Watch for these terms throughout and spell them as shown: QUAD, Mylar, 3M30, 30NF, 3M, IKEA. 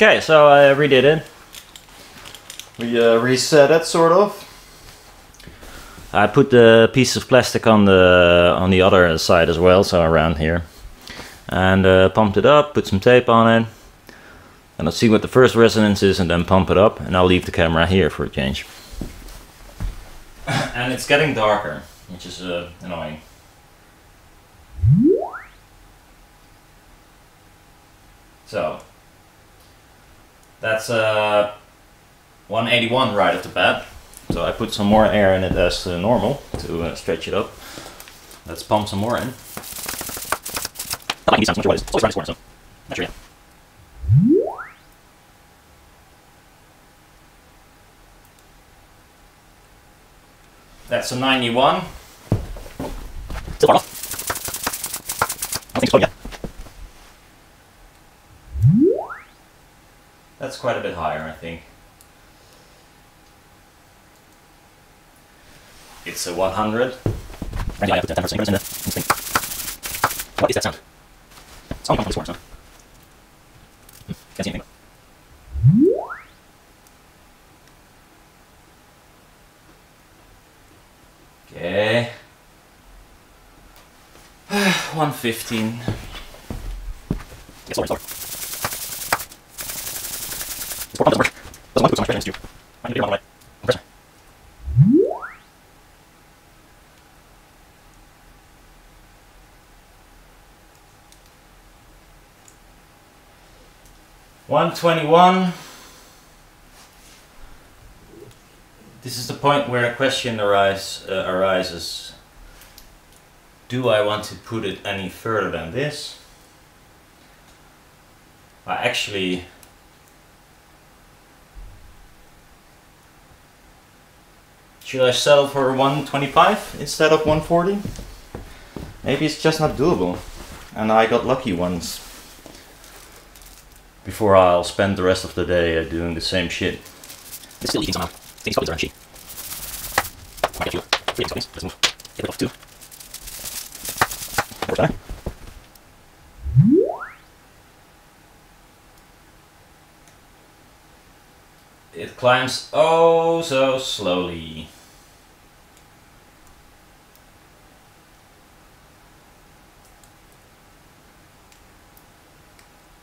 Okay, so I redid it. We reset it, sort of. I put the piece of plastic on the other side as well, so around here. And pumped it up, put some tape on it. And I'll see what the first resonance is and then pump it up. And I'll leave the camera here for a change. And it's getting darker, which is annoying. So, that's 181 right at the bat. So I put some more air in it as normal to stretch it up. Let's pump some more in. That's a 91. Still far off. I don't think it's going yet. That's quite a bit higher, I think. It's a 100. What is that sound? It's on the sound. Can't see anything. Okay. 115. Yes, sorry, sorry. This pump doesn't work. Doesn't want to put so much pressure into you. I need to be on the way. Pressure. $121. This is the point where a question arises. Do I want to put it any further than this? I actually should I settle for 125 instead of 140? Maybe it's just not doable, and I got lucky once. Before I'll spend the rest of the day doing the same shit. It's still eating somehow. Things probably aren't cheap. I get you. 3 seconds. Let's move. Get it off 2. Works better. It climbs oh so slowly.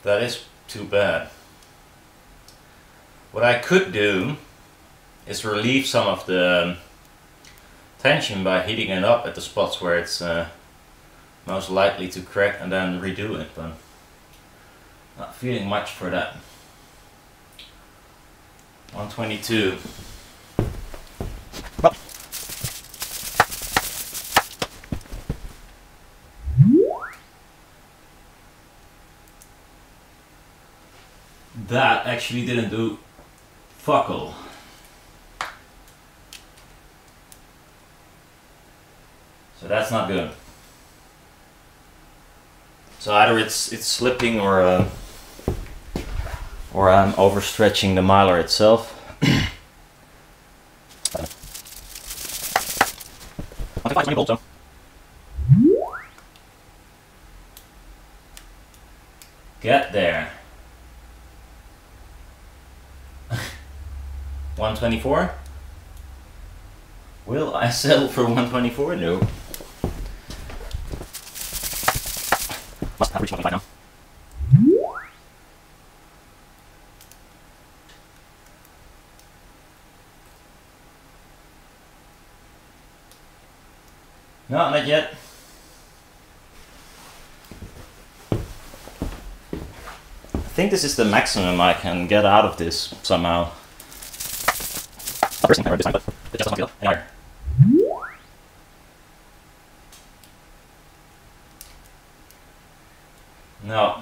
That is too bad. What I could do is relieve some of the tension by heating it up at the spots where it's most likely to crack and then redo it, but not feeling much for that. 122. Well. That actually didn't do fuck all. So that's not good. So either it's slipping or I'm overstretching the Mylar itself. Get there. 124? Will I settle for 124? No. Must have reached 125 now. No, not yet. I think this is the maximum I can get out of this somehow. First thing I read this time, but it just doesn't feel any higher. No.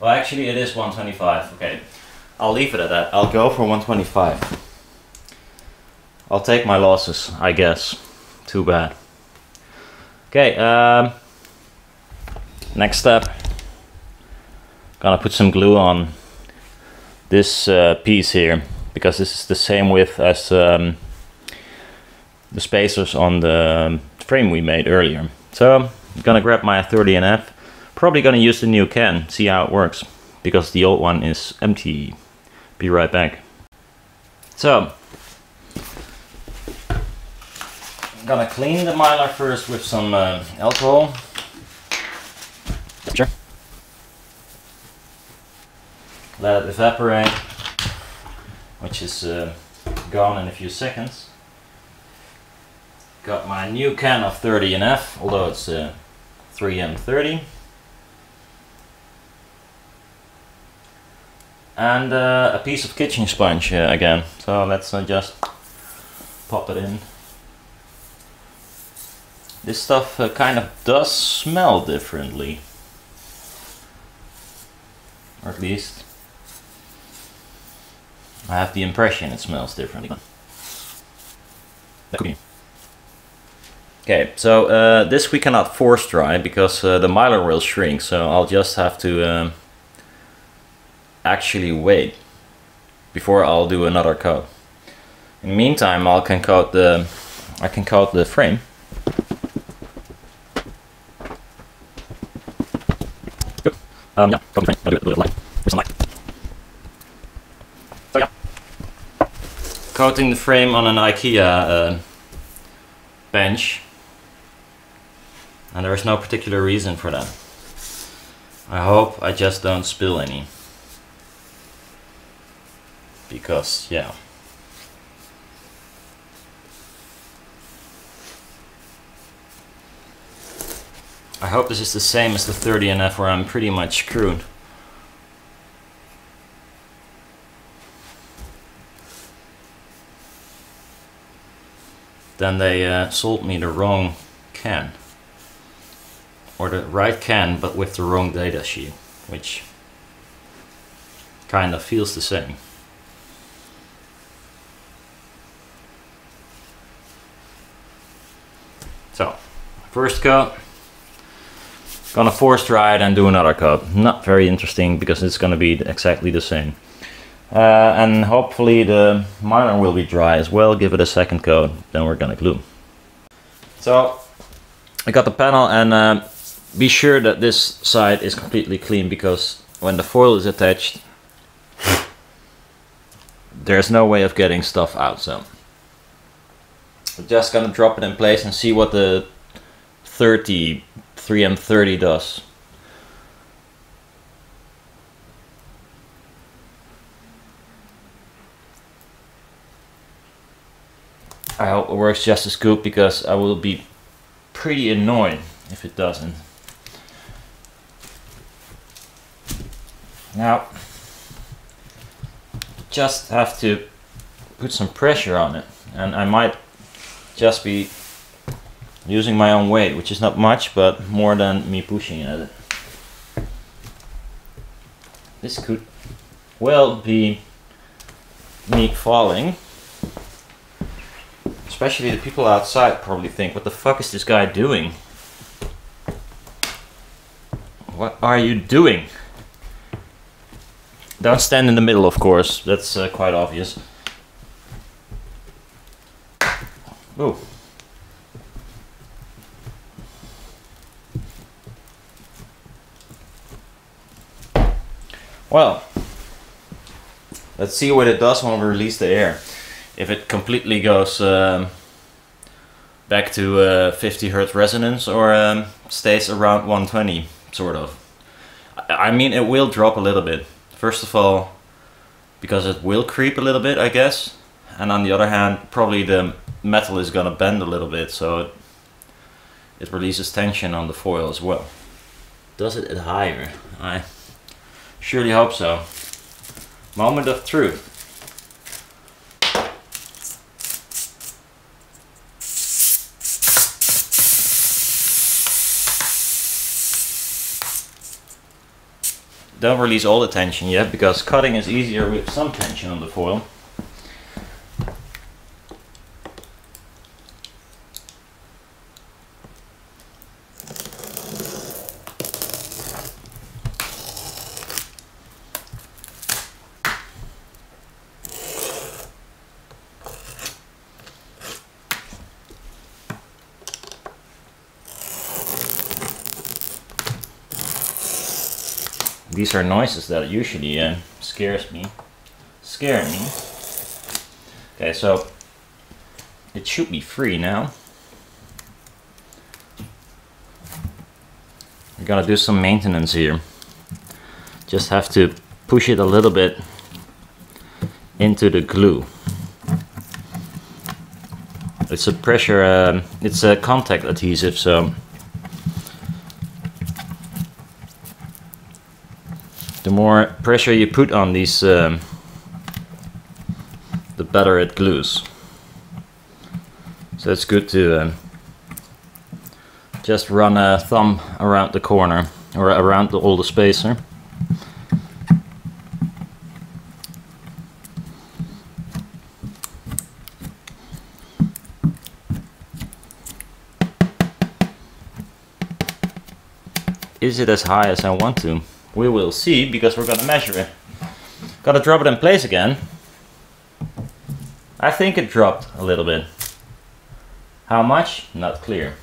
Well, actually, it is 125. Okay, I'll leave it at that. I'll go for 125. I'll take my losses, I guess. Too bad. Okay, next step. Gonna put some glue on this piece here, because this is the same width as the spacers on the frame we made earlier. So I'm gonna grab my 30NF, Probably gonna use the new can, see how it works, because the old one is empty. Be right back. So, I'm gonna clean the Mylar first with some alcohol. Sure. Let it evaporate, which is gone in a few seconds. Got my new can of 30NF, although it's 3M30. And a piece of kitchen sponge again. So let's just pop it in. This stuff kind of does smell differently. Or at least I have the impression it smells differently. Okay, so this we cannot force dry because the Mylar will shrink, so I'll just have to actually wait before I'll do another coat. In the meantime, I can coat the frame. Yeah, coat the frame. I'll do it with light. With some light. So yeah, coating the frame on an IKEA bench, and there is no particular reason for that. I hope I just don't spill any. Because, yeah. I hope this is the same as the 30NF where I'm pretty much screwed. Then they sold me the wrong can. Or the right can, but with the wrong data sheet, which kind of feels the same. So, first coat, gonna force dry it and do another coat. Not very interesting because it's gonna be exactly the same. And hopefully the Mylar will be dry as well. Give it a second coat, then we're gonna glue. So, I got the panel, and be sure that this side is completely clean, because when the foil is attached, there's no way of getting stuff out, so. We're just gonna drop it in place and see what the 3M30 does. I hope it works just as good, because I will be pretty annoyed if it doesn't. Now, just have to put some pressure on it, and I might just be using my own weight, which is not much, but more than me pushing at it. This could well be me falling. Especially the people outside probably think, what the fuck is this guy doing? What are you doing? Don't stand in the middle, of course, that's quite obvious. Ooh. Well, let's see what it does when we release the air. If it completely goes back to 50 Hz resonance, or stays around 120, sort of. I mean, it will drop a little bit. First of all, because it will creep a little bit, I guess. And on the other hand, probably the metal is gonna bend a little bit, so it releases tension on the foil as well. Does it at higher? I surely hope so. Moment of truth. Don't release all the tension yet, because cutting is easier with some tension on the foil. These are noises that usually scare me. Okay, so it should be free now. We gotta do some maintenance here. Just have to push it a little bit into the glue. It's a pressure, it's a contact adhesive, so the more pressure you put on these, the better it glues. So it's good to just run a thumb around the corner or around all the spacer. Is it as high as I want to? We will see, because we're gonna measure it. Gotta drop it in place again. I think it dropped a little bit. How much? Not clear.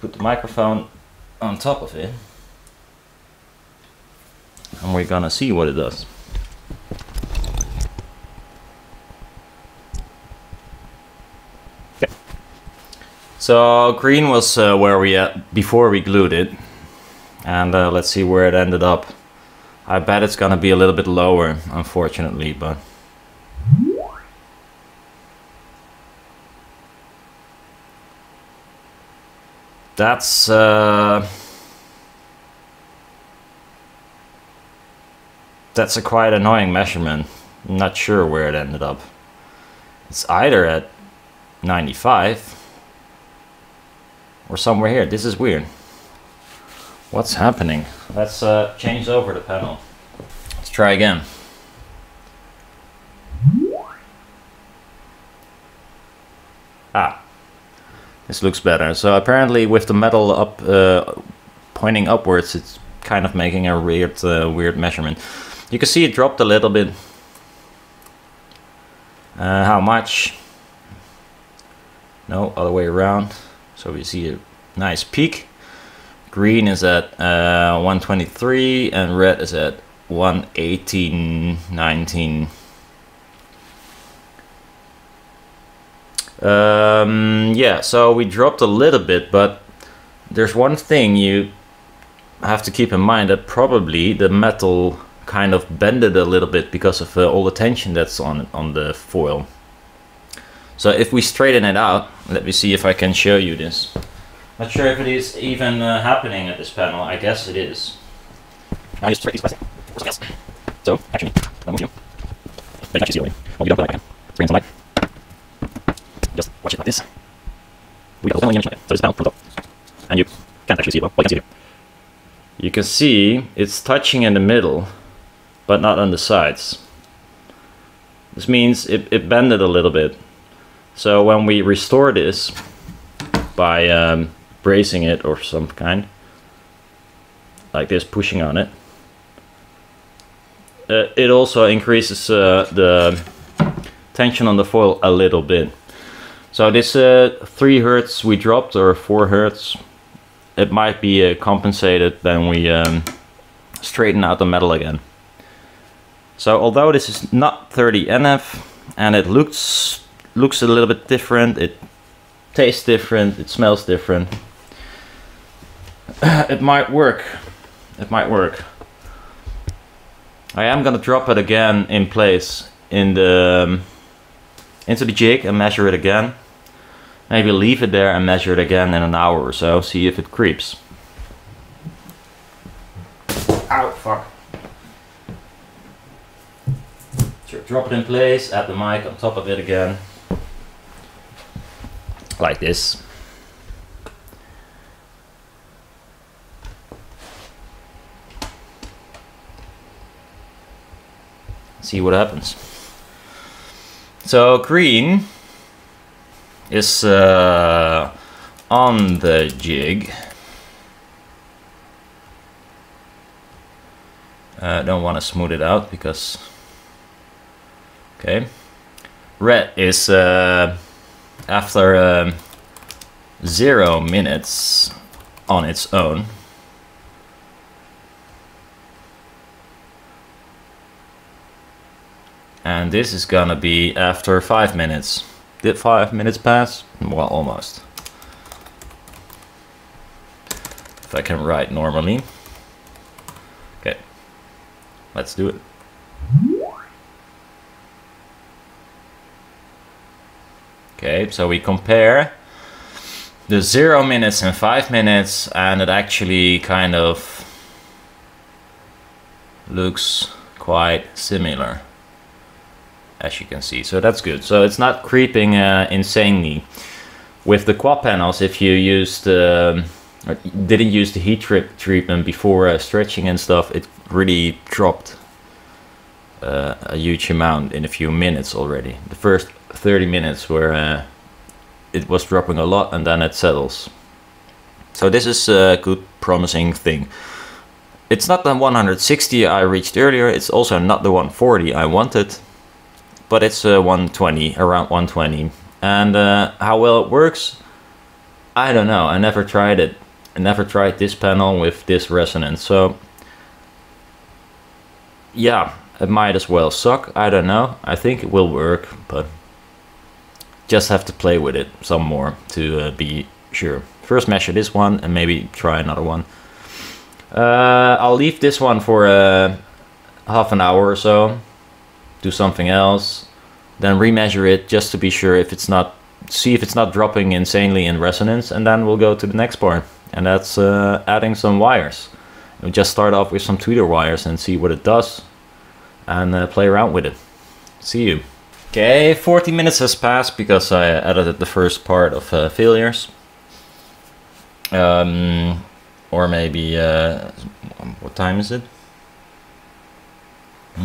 Put the microphone on top of it, and we're gonna see what it does. Okay. So green was where we at before we glued it, and let's see where it ended up. I bet it's gonna be a little bit lower, unfortunately, but. That's a quite annoying measurement. I'm not sure where it ended up. It's either at 95 or somewhere here. This is weird. What's happening? Let's change over the panel. Let's try again. Ah. This looks better. So apparently, with the metal up, pointing upwards, it's kind of making a weird, measurement. You can see it dropped a little bit. How much? No, other way around. So we see a nice peak. Green is at 123, and red is at 118.19. Yeah, so we dropped a little bit, but there's one thing you have to keep in mind, that probably the metal kind of bended a little bit because of all the tension that's on the foil. So if we straighten it out, let me see if I can show you this. Not sure if it is even happening at this panel. I guess it is. I just straighten this. So actually, I move you. But actually, see, oh, you don't like it. Bring some light. Just watch it like this. We got the only image, so it's down from top, and you can't actually see it. Well, I can see it. You can see it's touching in the middle, but not on the sides. This means it bended a little bit. So when we restore this by bracing it or some kind, like this, pushing on it, it also increases the tension on the foil a little bit. So this 3 Hz we dropped, or 4 Hz, it might be compensated when we straighten out the metal again. So although this is not 30NF, and it looks a little bit different, it tastes different, it smells different, it might work. It might work. I am gonna drop it again in place in the into the jig and measure it again. Maybe leave it there and measure it again in an hour or so, see if it creeps. Ow, fuck. So drop it in place, add the mic on top of it again. Like this. See what happens. So green is on the jig. I don't want to smooth it out because... Okay. Red is after 0 minutes on its own. and this is gonna be after 5 minutes. Did 5 minutes pass? Well, almost. If I can write normally. Okay, let's do it. Okay, so we compare the 0 minutes and 5 minutes, and it actually kind of looks quite similar, as you can see. So that's good. So it's not creeping insanely. With the quad panels, if you used or didn't use the heat trip treatment before stretching and stuff, it really dropped a huge amount in a few minutes already. The first 30 minutes where it was dropping a lot, and then it settles. So this is a good promising thing. It's not the 160 I reached earlier, it's also not the 140 I wanted, but it's 120, around 120. And how well it works, I don't know. I never tried it. I never tried this panel with this resonance, so yeah, it might as well suck. I don't know. I think it will work, but just have to play with it some more to be sure. First measure this one and maybe try another one. I'll leave this one for half an hour or so, do something else, then remeasure it just to be sure if it's not, see if it's not dropping insanely in resonance, and then we'll go to the next part, and that's adding some wires. We'll just start off with some tweeter wires and see what it does, and play around with it. See you. Okay, 40 minutes has passed because I edited the first part of failures. Or maybe, what time is it?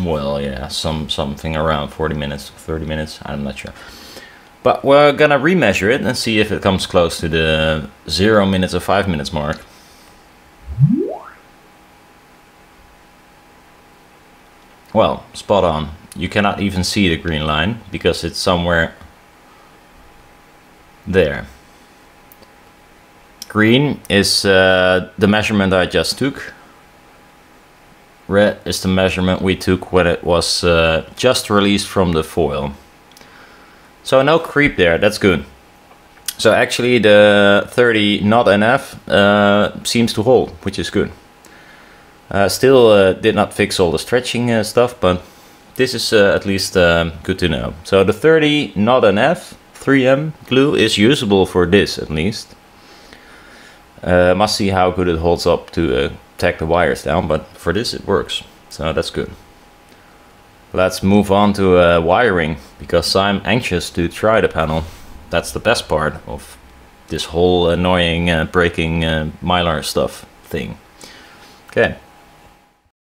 Well, yeah, something around 40 minutes, 30 minutes, I'm not sure. But we're gonna remeasure it and see if it comes close to the 0 minutes or 5 minutes mark. Well, spot on. You cannot even see the green line because it's somewhere there. Green is the measurement I just took. Red is the measurement we took when it was just released from the foil. So no creep there, that's good. So actually the 30NF seems to hold, which is good. Still did not fix all the stretching stuff, but this is at least good to know. So the 30NF 3M glue is usable for this at least. Must see how good it holds up to tack the wires down, but for this it works, so that's good. Let's move on to wiring, because I'm anxious to try the panel. That's the best part of this whole annoying breaking Mylar stuff thing. Okay.